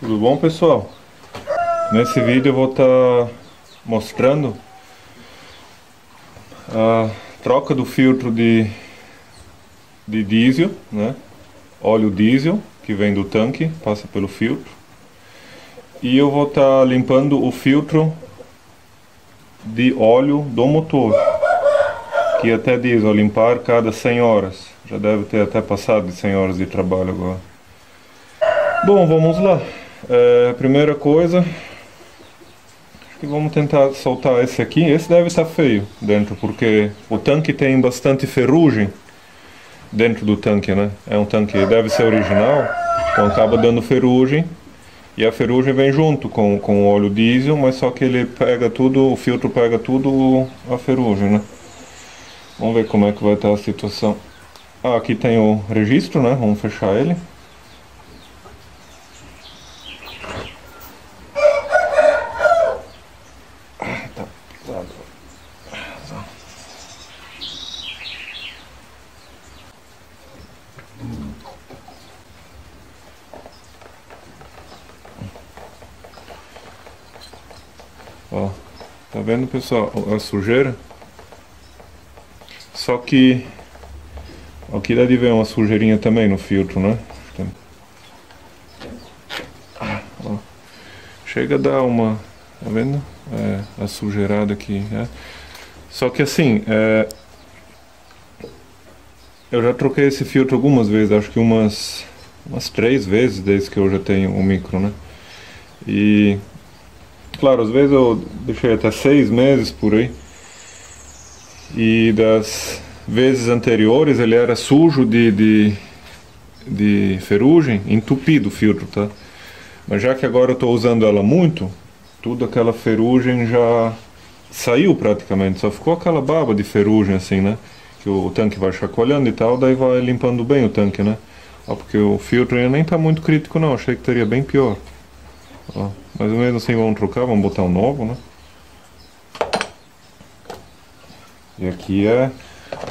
Tudo bom, pessoal? Nesse vídeo eu vou estar mostrando a troca do filtro de diesel, né? Óleo diesel que vem do tanque, passa pelo filtro, e eu vou estar limpando o filtro de óleo do motor, que até diz, ó, limpar cada 100 horas. Já deve ter até passado de 100 horas de trabalho agora. Bom, vamos lá. Primeira coisa, acho que vamos tentar soltar esse aqui. Esse deve estar feio dentro, porque o tanque tem bastante ferrugem dentro do tanque, né? É um tanque, deve ser original, então acaba dando ferrugem. E a ferrugem vem junto com o óleo diesel, mas só que ele pega tudo, o filtro pega tudo a ferrugem, né? Vamos ver como é que vai estar a situação. Ah, aqui tem o registro, né? Vamos fechar ele. Ah, tá pesado. Ó, tá vendo, pessoal, a sujeira? Só que aqui deve ver uma sujeirinha também no filtro, né? Ó, chega a dar uma, tá vendo? É, a sujeirada aqui, né? Só que assim, eu já troquei esse filtro algumas vezes, acho que umas 3 vezes desde que eu já tenho o micro, né? E claro, às vezes eu deixei até 6 meses por aí. E das vezes anteriores ele era sujo de ferrugem, entupido o filtro, tá? Mas já que agora eu estou usando ela muito, tudo aquela ferrugem já saiu praticamente, só ficou aquela baba de ferrugem assim, né? Que o tanque vai chacoalhando e tal, daí vai limpando bem o tanque, né? Ó, porque o filtro ainda nem está muito crítico não, achei que estaria bem pior. Ó, mas mesmo assim vamos trocar, vamos botar um novo, né? E aqui é,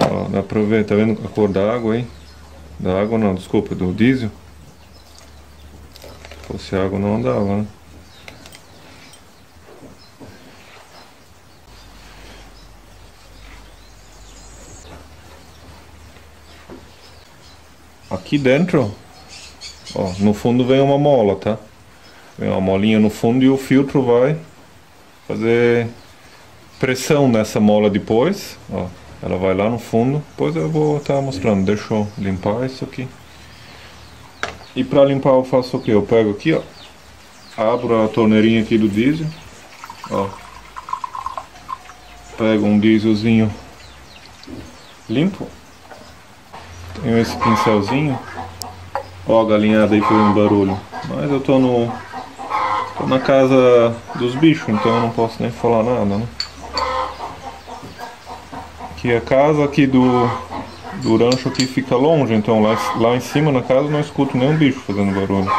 ó, dá pra ver, tá vendo a cor da água aí? Da água não, desculpa, do diesel. Se fosse água não andava, né? Aqui dentro, ó, no fundo vem uma mola, tá? Vem uma molinha no fundo e o filtro vai fazer pressão nessa mola depois, ó, ela vai lá no fundo, depois eu vou estar mostrando. Deixa eu limpar isso aqui. E para limpar eu faço o que? Eu pego aqui, ó, abro a torneirinha aqui do diesel, ó, pego um dieselzinho limpo, tenho esse pincelzinho, ó, a galinhada aí fez um barulho, mas eu tô na casa dos bichos, então eu não posso nem falar nada, né? Que a casa aqui do rancho aqui fica longe, então lá em cima na casa eu não escuto nenhum bicho fazendo barulho.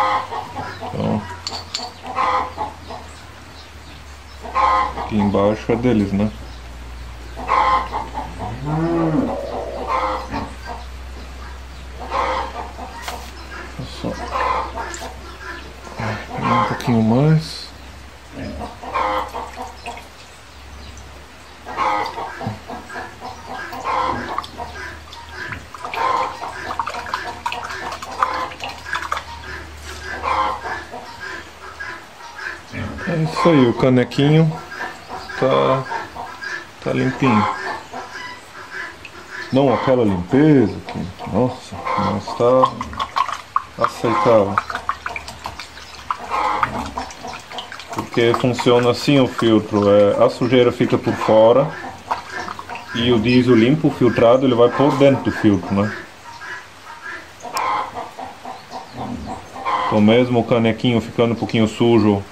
Então, aqui embaixo é deles, né? Olha só. Um pouquinho mais. É isso aí, o canequinho tá limpinho. Não aquela limpeza que, nossa, mas tá aceitável. Porque funciona assim o filtro, a sujeira fica por fora e o diesel limpo, filtrado, ele vai por dentro do filtro, né? Então mesmo o canequinho ficando um pouquinho sujo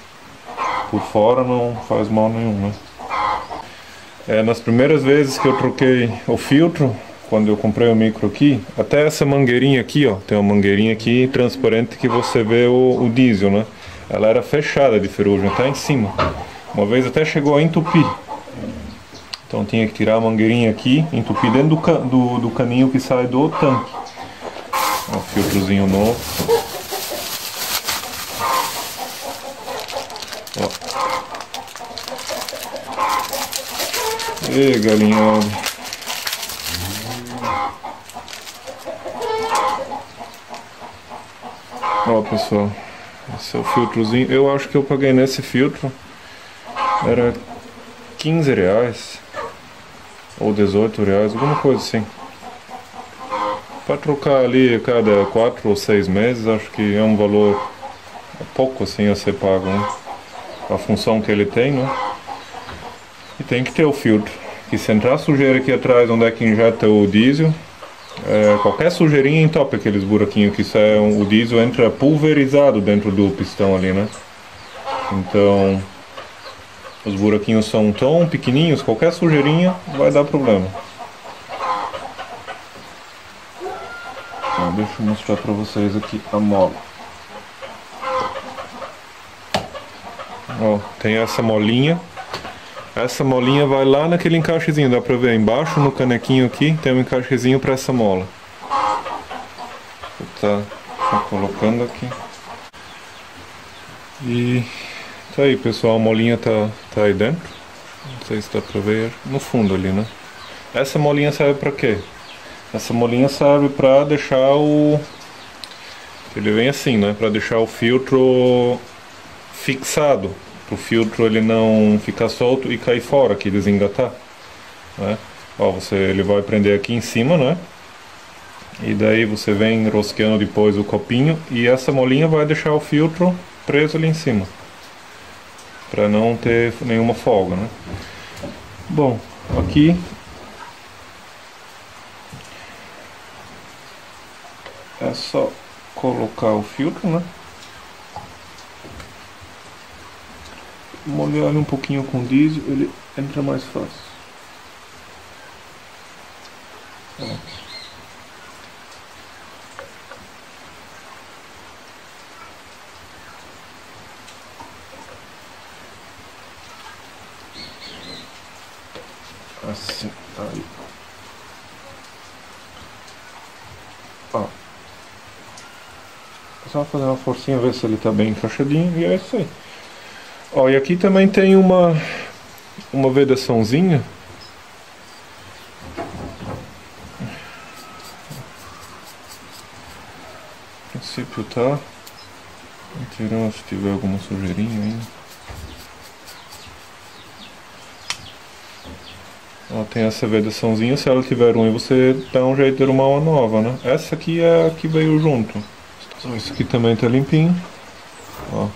por fora não faz mal nenhum, né? Nas primeiras vezes que eu troquei o filtro, quando eu comprei o micro aqui, até essa mangueirinha aqui, ó, tem uma mangueirinha aqui transparente que você vê o diesel, né? Ela era fechada de ferrugem, tá em cima. Uma vez até chegou a entupir. Então tinha que tirar a mangueirinha aqui, entupir dentro do caninho que sai do tanque. Ó, filtrozinho novo. Ó. Ei, galinhosa. Ó, pessoal. Esse é o filtrozinho. Eu acho que eu paguei nesse filtro. Era R$15. Ou R$18, alguma coisa assim. Para trocar ali a cada 4 ou 6 meses, acho que é um valor pouco assim a ser pago, né? A função que ele tem, né? E tem que ter o filtro. Que se entrar sujeira aqui atrás, onde é que injeta o diesel, qualquer sujeirinha entope aqueles buraquinhos, que isso é o diesel entra pulverizado dentro do pistão ali, né? Então, os buraquinhos são tão pequenininhos, qualquer sujeirinha vai dar problema. Deixa eu mostrar pra vocês aqui a mola. Ó, tem essa molinha. Essa molinha vai lá naquele encaixezinho, dá pra ver embaixo no canequinho aqui, tem um encaixezinho pra essa mola. Vou tá colocando aqui. E tá aí, pessoal, a molinha tá aí dentro. Não sei se dá pra ver, no fundo ali, né? Essa molinha serve pra quê? Essa molinha serve para deixar o... Ele vem assim, né? Para deixar o filtro fixado. Para o filtro ele não ficar solto e cair fora aqui, desengatar. Né? Ó, ele vai prender aqui em cima, né? E daí você vem rosqueando depois o copinho. E essa molinha vai deixar o filtro preso ali em cima. Para não ter nenhuma folga, né? Bom, aqui... É só colocar o filtro, né? Molhar ele um pouquinho com diesel, ele entra mais fácil. É. Assim, aí. Ó. Só fazer uma forcinha, ver se ele tá bem encaixadinho, e é isso aí. Ó, e aqui também tem uma vedaçãozinha. A princípio tá. Tirando se tiver alguma sujeirinha ainda. Ó, tem essa vedaçãozinha, se ela tiver ruim você dá um jeito de arrumar uma nova, né? Essa aqui é a que veio junto. Isso aqui também tá limpinho. Ó.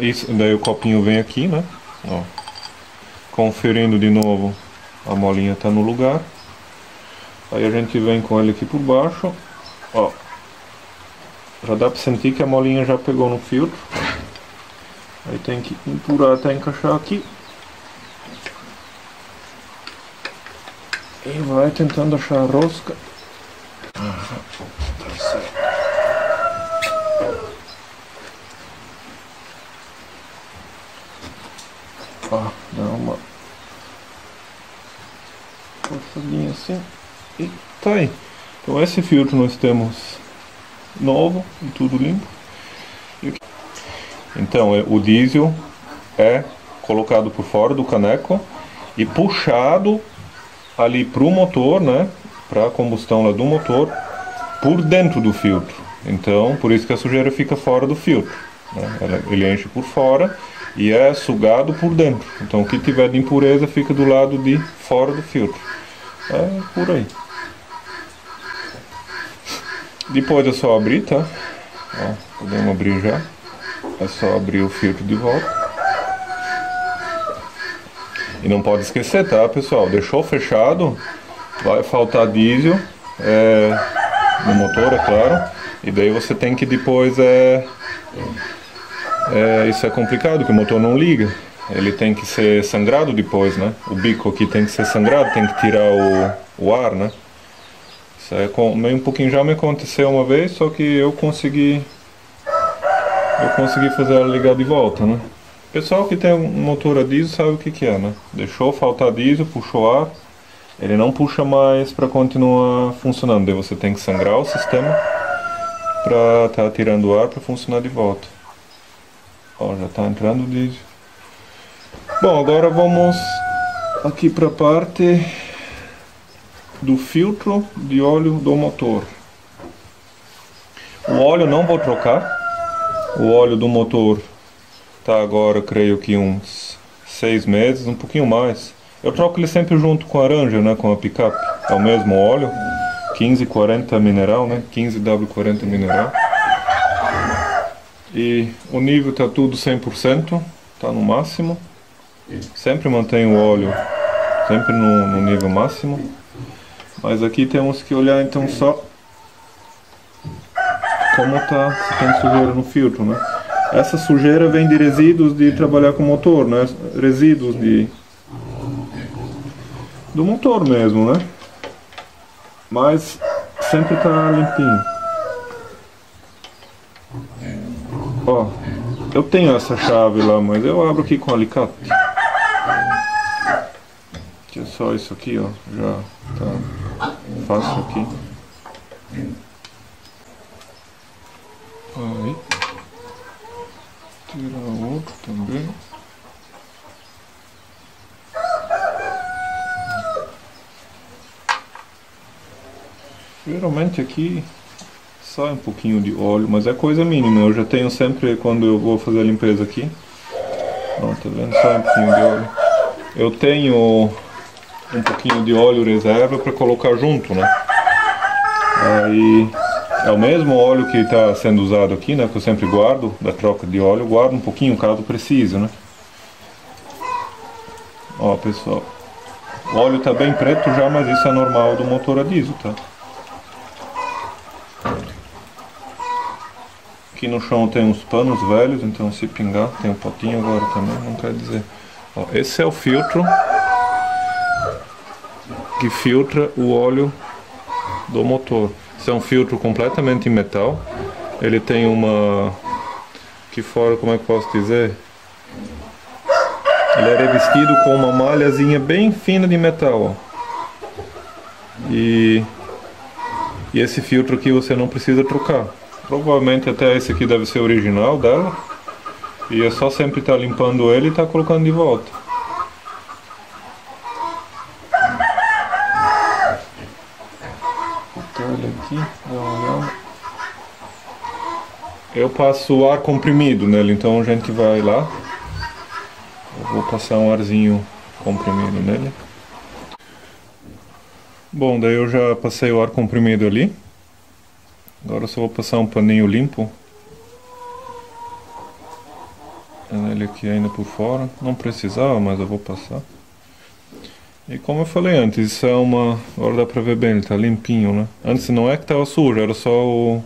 Isso, daí o copinho vem aqui, né? Ó. Conferindo de novo, a molinha tá no lugar. Aí a gente vem com ele aqui por baixo. Ó. Já dá pra sentir que a molinha já pegou no filtro. Aí tem que empurrar até encaixar aqui. E vai tentando achar a rosca. Ó, dá uma forçadinha assim e tá aí. Então esse filtro nós temos novo e tudo limpo. Então o diesel é colocado por fora do caneco e puxado ali pro motor, né? Para a combustão lá do motor, por dentro do filtro. Então, por isso que a sujeira fica fora do filtro, né? Ele enche por fora e é sugado por dentro. Então, o que tiver de impureza fica do lado de fora do filtro. É por aí. Depois é só abrir, tá? Ó, podemos abrir já. É só abrir o filtro de volta. E não pode esquecer, tá, pessoal? Deixou fechado... Vai faltar diesel no motor, é claro. E daí você tem que depois... isso é complicado, porque o motor não liga. Ele tem que ser sangrado depois, né? O bico aqui tem que ser sangrado, tem que tirar o ar, né? Isso é meio um pouquinho, já me aconteceu uma vez, só que eu consegui... fazer ela ligar de volta, né? Pessoal que tem um motor a diesel sabe o que é, né? Deixou faltar diesel, puxou ar. Ele não puxa mais para continuar funcionando, daí você tem que sangrar o sistema para estar tirando o ar para funcionar de volta. Ó, já tá entrando o vídeo. Bom, agora vamos aqui para a parte do filtro de óleo do motor. O óleo não vou trocar. O óleo do motor tá agora, creio que uns 6 meses, um pouquinho mais. Eu troco ele sempre junto com a Ranger, né, com a picape. É o mesmo óleo, 1540 mineral, né, 15W40 mineral. E o nível tá tudo 100%, tá no máximo. Sempre mantenho o óleo sempre no nível máximo. Mas aqui temos que olhar então só como tá, se tem sujeira no filtro, né. Essa sujeira vem de resíduos de trabalhar com motor, né, resíduos do motor mesmo, né, mas sempre tá limpinho. Ó, eu tenho essa chave lá, mas eu abro aqui com o alicate. Que é só isso aqui, ó, já tá fácil aqui. Aí tirar o outro também. Geralmente aqui sai um pouquinho de óleo, mas é coisa mínima. Eu já tenho sempre, quando eu vou fazer a limpeza aqui, ó, tá vendo? Sai um pouquinho de óleo. Eu tenho um pouquinho de óleo reserva para colocar junto, né? Aí é o mesmo óleo que está sendo usado aqui, né? Que eu sempre guardo, da troca de óleo, eu guardo um pouquinho caso precise, né? Ó, pessoal, o óleo tá bem preto já, mas isso é normal do motor a diesel, tá? Aqui no chão tem uns panos velhos, então se pingar, tem um potinho agora também, não quer dizer. Ó, esse é o filtro que filtra o óleo do motor. Esse é um filtro completamente em metal. Ele tem uma... aqui fora, como é que posso dizer? Ele é revestido com uma malhazinha bem fina de metal, ó. E esse filtro aqui você não precisa trocar. Provavelmente até esse aqui deve ser original dela. E é só sempre estar limpando ele e estar colocando de volta. Eu passo o ar comprimido nele, então a gente vai lá. Eu vou passar um arzinho comprimido nele. Bom, daí eu já passei o ar comprimido ali. Agora eu só vou passar um paninho limpo nele aqui ainda por fora. Não precisava, mas eu vou passar. E como eu falei antes, isso é uma... agora dá pra ver bem, ele tá limpinho, né? Antes não é que tava sujo, era só o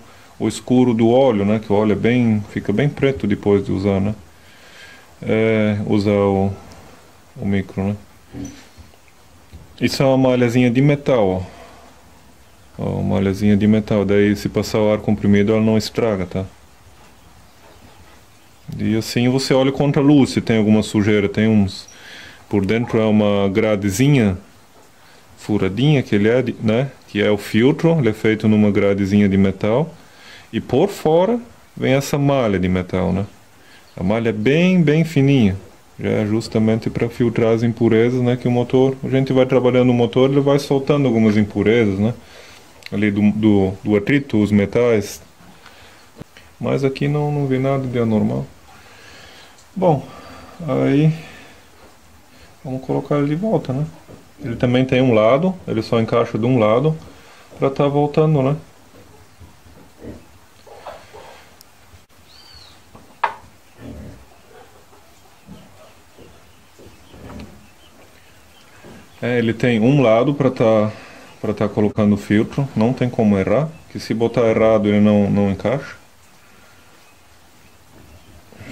escuro do óleo, né? Que o óleo é bem... fica bem preto depois de usar, né? É, usar o micro, né? Isso é uma malhazinha de metal, ó. Ó, uma malhazinha de metal, daí se passar o ar comprimido ela não estraga, tá? E assim você olha contra a luz se tem alguma sujeira, tem uns... por dentro é uma gradezinha furadinha que ele é, né? Que é o filtro, ele é feito numa gradezinha de metal. E por fora vem essa malha de metal, né? A malha é bem fininha. Já é justamente para filtrar as impurezas, né? Que o motor... a gente vai trabalhando o motor, ele vai soltando algumas impurezas, né? Ali do atrito, os metais. Mas aqui não vi nada de anormal. Bom, aí vamos colocar ele de volta, né? Ele também tem um lado, ele só encaixa de um lado para estar voltando, né? É, ele tem um lado para estar colocando o filtro, não tem como errar, que se botar errado ele não encaixa.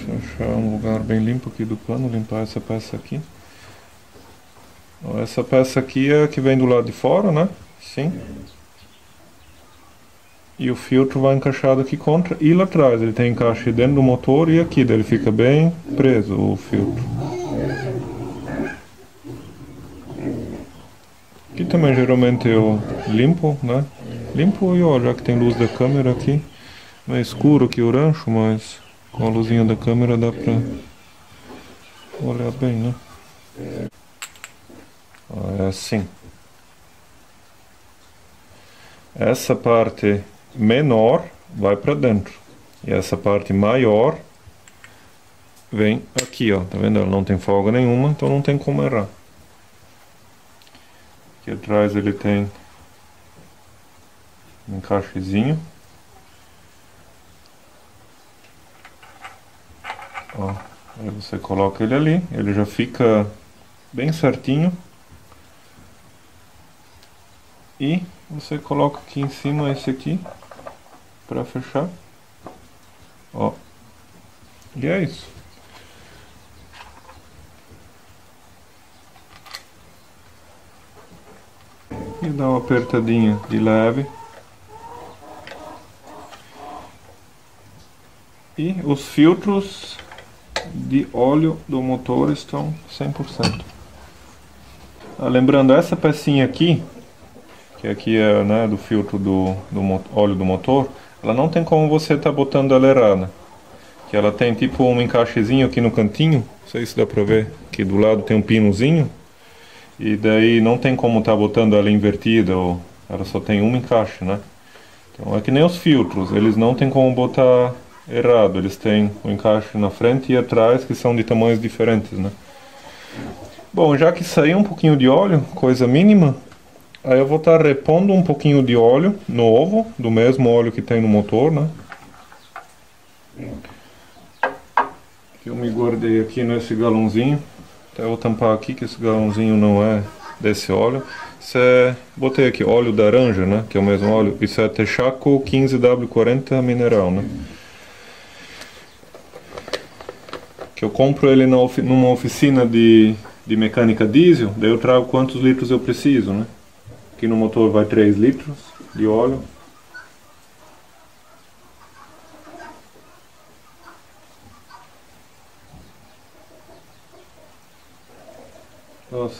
Deixa eu achar um lugar bem limpo aqui do pano, limpar essa peça aqui. Ó, essa peça aqui é a que vem do lado de fora, né? Sim. E o filtro vai encaixado aqui contra e lá atrás, ele tem encaixe dentro do motor e aqui, daí ele fica bem preso o filtro. Aqui também geralmente eu limpo, né? Limpo e ó, já que tem luz da câmera aqui. Não é escuro aqui o rancho, mas Com a luzinha da câmera dá pra olhar bem, né? É assim. Essa parte menor vai pra dentro. E essa parte maior vem aqui, ó. Tá vendo? Ela não tem folga nenhuma, então não tem como errar. Aqui atrás ele tem um encaixezinho. Ó, aí você coloca ele ali, ele já fica bem certinho. E você coloca aqui em cima esse aqui para fechar. Ó. E é isso. E dá uma apertadinha de leve. E os filtros de óleo do motor estão 100%. Ah, lembrando, essa pecinha aqui, que aqui é, né, do filtro do óleo do motor, ela não tem como você estar botando ela errada, que ela tem tipo um encaixezinho aqui no cantinho, não sei se dá pra ver, que do lado tem um pinozinho, e daí não tem como estar botando ela invertida, ou ela só tem um encaixe, né? Então é que nem os filtros, eles não tem como botar errado, eles têm o encaixe na frente e atrás, que são de tamanhos diferentes, né? Bom, já que saiu um pouquinho de óleo, coisa mínima, aí eu vou estar repondo um pouquinho de óleo novo, do mesmo óleo que tem no motor, né? Que eu me guardei aqui nesse galãozinho, até vou tampar aqui, que esse galãozinho não é desse óleo. Isso é, botei aqui, óleo da Ranger, né? Que é o mesmo óleo, isso é Texaco 15W40 mineral, né? Que eu compro ele numa oficina de mecânica diesel, daí eu trago quantos litros eu preciso, né? Aqui no motor vai 3 litros de óleo.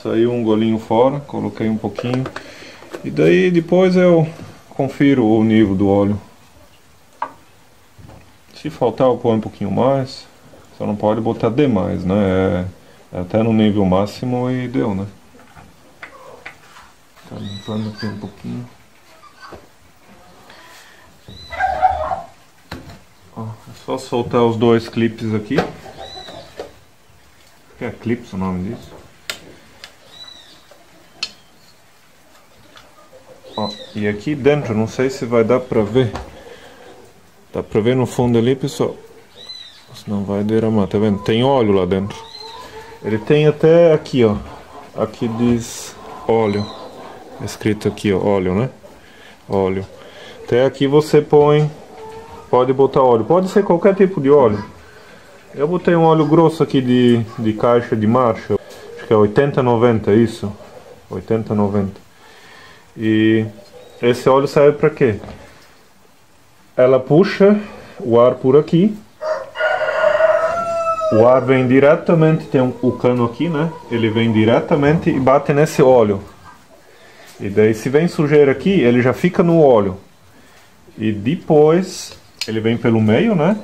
Saiu um golinho fora, coloquei um pouquinho. E daí depois eu confiro o nível do óleo. Se faltar eu ponho um pouquinho mais. Só não pode botar demais, né? É até no nível máximo e deu, né? Tá limpando aqui um pouquinho. Ó, é só soltar os dois clipes aqui. Acho que é clips o nome disso. Ó, e aqui dentro, não sei se vai dar pra ver. Dá pra ver no fundo ali, pessoal. Não vai derramar, tá vendo? Tem óleo lá dentro. Ele tem até aqui, ó. Aqui diz óleo. Escrito aqui, ó, óleo, né? Óleo. Até aqui você põe... Pode botar óleo. Pode ser qualquer tipo de óleo. Eu botei um óleo grosso aqui de caixa de marcha. Acho que é 80-90, isso. 80-90. E esse óleo serve pra quê? Ela puxa o ar por aqui. O ar vem diretamente, tem o cano aqui, né? Ele vem diretamente e bate nesse óleo. E daí se vem sujeira aqui, ele já fica no óleo. E depois, ele vem pelo meio, né?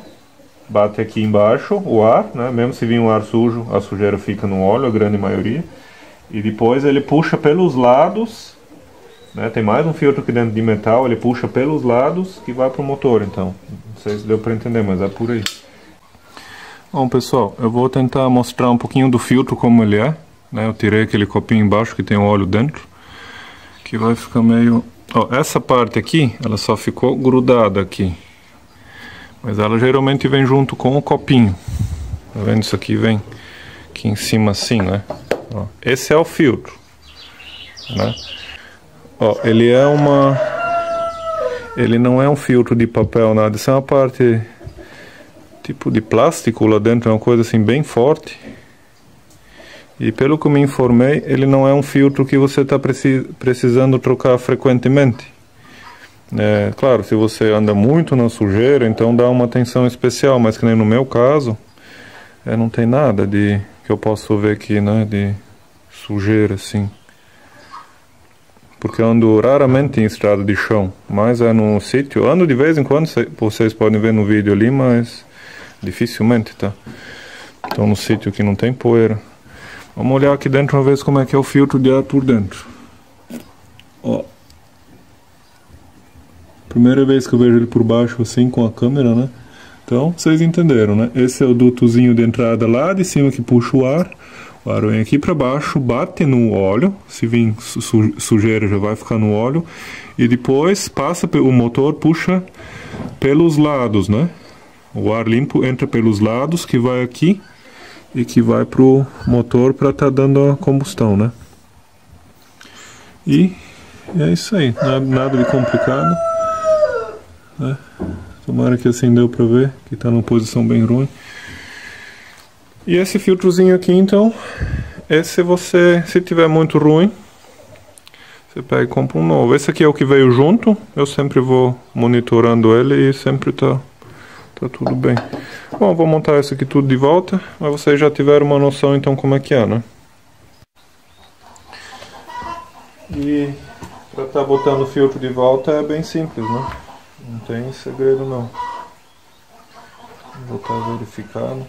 Bate aqui embaixo o ar, né? Mesmo se vir um ar sujo, a sujeira fica no óleo, a grande maioria. E depois ele puxa pelos lados, né? Tem mais um filtro aqui dentro de metal, ele puxa pelos lados que vai pro motor, então. Não sei se deu pra entender, mas é por aí. Bom, pessoal, eu vou tentar mostrar um pouquinho do filtro como ele é, né? Eu tirei aquele copinho embaixo que tem o óleo dentro, que vai ficar meio... Ó, essa parte aqui, ela só ficou grudada aqui, mas ela geralmente vem junto com o copinho. Tá vendo? Isso aqui vem aqui em cima assim, né? Ó, esse é o filtro, né? Ó, ele é uma... Ele não é um filtro de papel, nada. Isso é uma parte... tipo de plástico lá dentro, é uma coisa assim bem forte. E pelo que eu me informei, ele não é um filtro que você está precisando trocar frequentemente. É, claro, se você anda muito na sujeira, então dá uma atenção especial, mas que nem no meu caso, não tem nada de que eu posso ver aqui, né, de sujeira assim. Porque eu ando raramente em estrada de chão, mas é no sítio. Ando de vez em quando, vocês podem ver no vídeo ali, mas... dificilmente, tá? Então no sítio que não tem poeira. Vamos olhar aqui dentro uma vez como é que é o filtro de ar por dentro. Ó, primeira vez que eu vejo ele por baixo assim com a câmera, né? Então vocês entenderam, né? Esse é o dutozinho de entrada lá de cima que puxa o ar. O ar vem aqui para baixo, bate no óleo, se vir sujeira já vai ficar no óleo. E depois passa o motor, puxa pelos lados, né? O ar limpo entra pelos lados, que vai aqui e que vai pro motor para estar dando a combustão, né? E é isso aí, nada de complicado, né? Tomara que acendeu para ver, que está numa posição bem ruim. E esse filtrozinho aqui, então, esse você, se tiver muito ruim, você pega e compra um novo. Esse aqui é o que veio junto, eu sempre vou monitorando ele e sempre tá tudo bem. Bom, vou montar esse aqui tudo de volta, mas vocês já tiveram uma noção então como é que é, né? E para estar botando o filtro de volta é bem simples, né? Não tem segredo não. Vou estar verificando.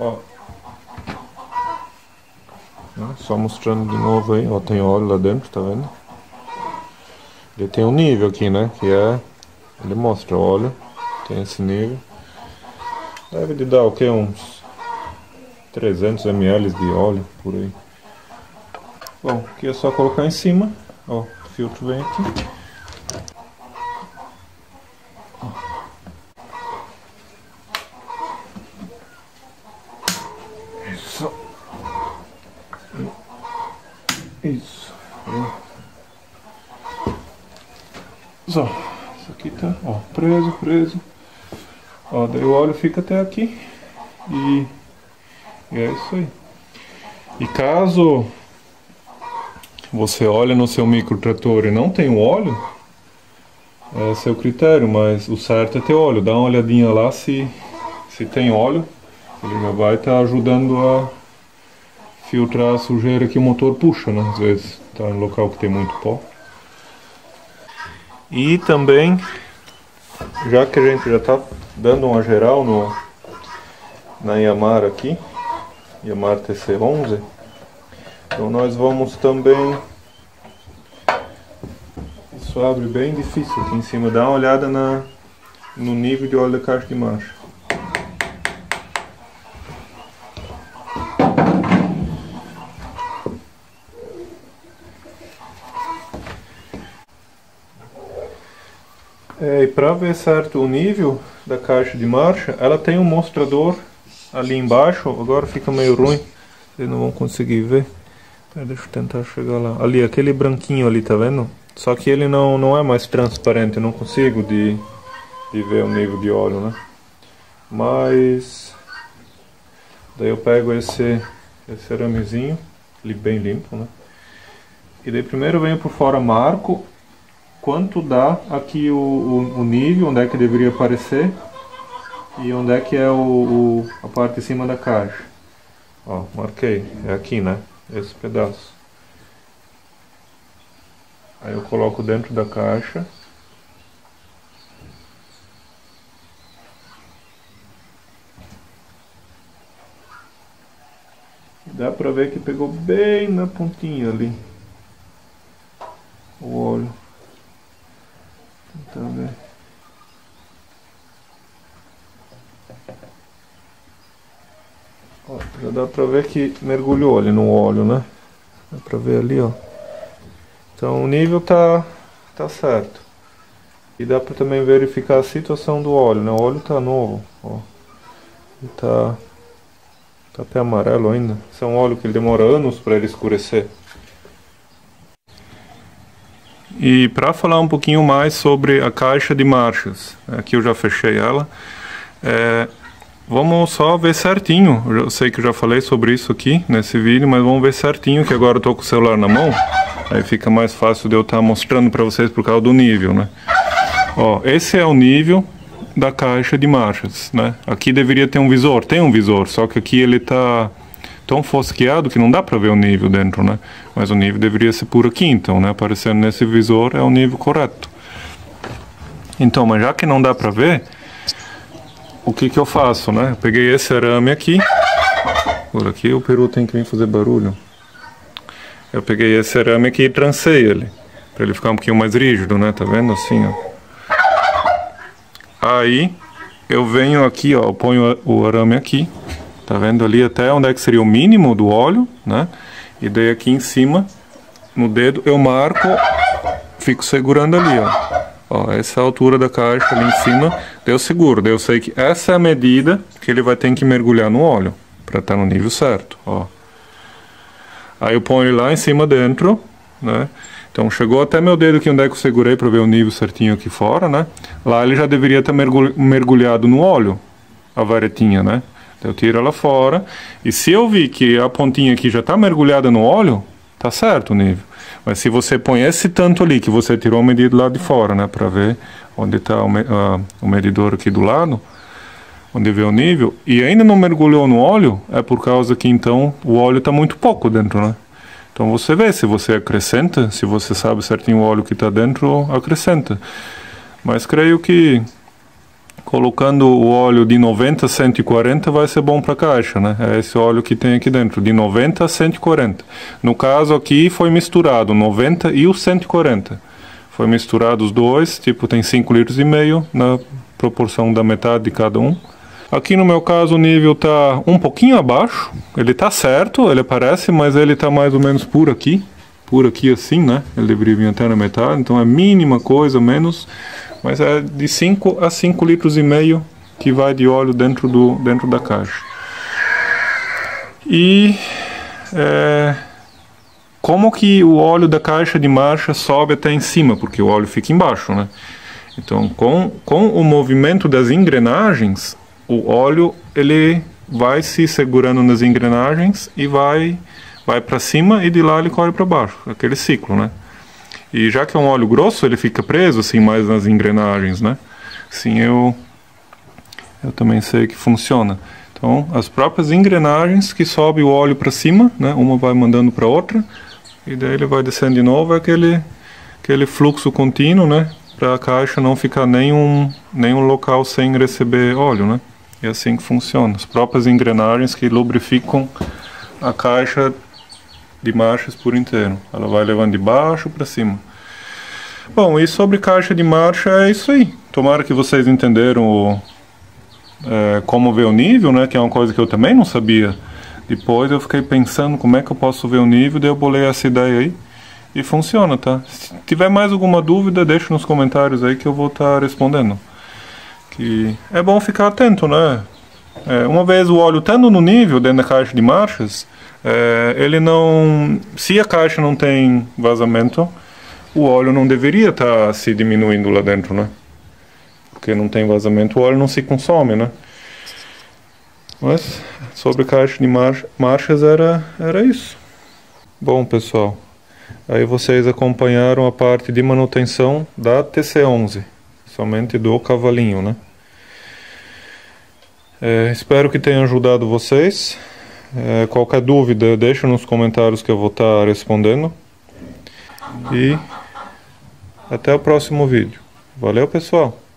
Ó, só mostrando de novo aí, ó, tem óleo lá dentro, tá vendo? Ele tem um nível aqui, né, que é, ele mostra o óleo, tem esse nível. Deve de dar o que, uns 300 ml de óleo, por aí. Bom, aqui é só colocar em cima, ó, o filtro vem aqui. Isso. Só. Isso aqui tá, ó, preso. Ó, daí o óleo fica até aqui. E é isso aí. E caso você olhe no seu microtrator e não tem óleo, é seu critério, mas o certo é ter óleo. Dá uma olhadinha lá se tem óleo. Ele já vai estar ajudando a filtrar a sujeira que o motor puxa, né? Às vezes está em local que tem muito pó. E também, já que a gente já está dando uma geral na Yanmar aqui, Yanmar TC11, então nós vamos também... Isso abre bem difícil aqui em cima, dá uma olhada no nível de óleo da caixa de marcha. É, e para ver certo o nível da caixa de marcha, ela tem um mostrador ali embaixo, agora fica meio ruim, vocês não vão conseguir ver. Deixa eu tentar chegar lá, ali, aquele branquinho ali, tá vendo? Só que ele não é mais transparente, eu não consigo de ver o nível de óleo, né? Mas, daí eu pego esse aramezinho, bem limpo, né? E daí primeiro eu venho por fora, marco quanto dá aqui o nível, onde é que deveria aparecer e onde é que é a parte de cima da caixa. Ó, marquei, é aqui, né, esse pedaço. Aí eu coloco dentro da caixa. Dá pra ver que pegou bem na pontinha ali o óleo. Tá vendo? Ó, já dá pra ver que mergulhou ali no óleo, né? Dá pra ver ali, ó. Então o nível tá certo. E dá pra também verificar a situação do óleo, né? O óleo tá novo, ó. Ele tá até amarelo ainda. Esse é um óleo que ele demora anos pra ele escurecer. E para falar um pouquinho mais sobre a caixa de marchas, aqui eu já fechei ela, vamos só ver certinho, eu sei que eu já falei sobre isso aqui nesse vídeo, mas vamos ver certinho, que agora eu estou com o celular na mão, aí fica mais fácil de eu estar mostrando para vocês por causa do nível, né? Ó, esse é o nível da caixa de marchas, né? Aqui deveria ter um visor, tem um visor, só que aqui ele está tão fosqueado que não dá para ver o nível dentro, né? Mas o nível deveria ser por aqui, então, né? Aparecendo nesse visor é o nível correto. Então, mas já que não dá para ver, o que que eu faço, né? Eu peguei esse arame aqui. Por aqui o peru tem que vir fazer barulho. Eu peguei esse arame aqui e trancei ele, pra ele ficar um pouquinho mais rígido, né? Tá vendo assim, ó. Aí eu venho aqui, ó, eu ponho o arame aqui. Tá vendo ali até onde é que seria o mínimo do óleo, né? E daí aqui em cima, no dedo, eu marco, fico segurando ali, ó. Ó, essa é a altura da caixa ali em cima, daí eu seguro. Daí eu sei que essa é a medida que ele vai ter que mergulhar no óleo, pra estar no nível certo, ó. Aí eu ponho lá em cima dentro, né? Então chegou até meu dedo aqui onde é que eu segurei pra ver o nível certinho aqui fora, né? Lá ele já deveria estar mergulhado no óleo, a varetinha, né? Eu tiro ela fora, e se eu vi que a pontinha aqui já está mergulhada no óleo, tá certo o nível. Mas se você põe esse tanto ali, que você tirou o medido lá de fora, né, para ver onde está o medidor aqui do lado, onde vê o nível, e ainda não mergulhou no óleo, é por causa que então o óleo está muito pouco dentro, né. Então você vê, se você acrescenta, se você sabe certinho o óleo que está dentro, acrescenta. Mas creio que colocando o óleo de 90 a 140 vai ser bom para a caixa, né? É esse óleo que tem aqui dentro, de 90 a 140. No caso aqui foi misturado 90 e o 140. Foi misturado os dois, tipo tem 5 litros e meio na proporção da metade de cada um. Aqui no meu caso o nível tá um pouquinho abaixo, ele tá certo, ele aparece, mas ele tá mais ou menos por aqui assim, né? Ele deveria vir até na metade, então é mínima coisa, menos... Mas é de 5 a 5 litros e meio que vai de óleo dentro da caixa. E como que o óleo da caixa de marcha sobe até em cima? Porque o óleo fica embaixo, né? Então com o movimento das engrenagens, o óleo ele vai se segurando nas engrenagens e vai para cima e de lá ele corre para baixo. Aquele ciclo, né? E já que é um óleo grosso, ele fica preso assim mais nas engrenagens, né? Sim, eu também sei que funciona. Então, as próprias engrenagens que sobe o óleo para cima, né? Uma vai mandando para outra e daí ele vai descendo de novo, é aquele fluxo contínuo, né? Para a caixa não ficar nenhum local sem receber óleo, né? E é assim que funciona. As próprias engrenagens que lubrificam a caixa de marchas por inteiro, ela vai levando de baixo para cima. Bom, e sobre caixa de marcha é isso aí. Tomara que vocês entenderam como ver o nível, né, que é uma coisa que eu também não sabia. Depois eu fiquei pensando como é que eu posso ver o nível, daí eu bolei essa ideia aí e funciona, tá? Se tiver mais alguma dúvida, deixa nos comentários aí que eu vou estar respondendo. Que é bom ficar atento, né? Uma vez o óleo estando no nível dentro da caixa de marchas, ele não, se a caixa não tem vazamento, o óleo não deveria estar se diminuindo lá dentro, né? Porque não tem vazamento, o óleo não se consome, né? Mas sobre caixa de marchas era isso. Bom, pessoal, aí vocês acompanharam a parte de manutenção da TC11, somente do cavalinho, né? Espero que tenha ajudado vocês. Qualquer dúvida deixa nos comentários que eu vou estar respondendo. E até o próximo vídeo. Valeu, pessoal!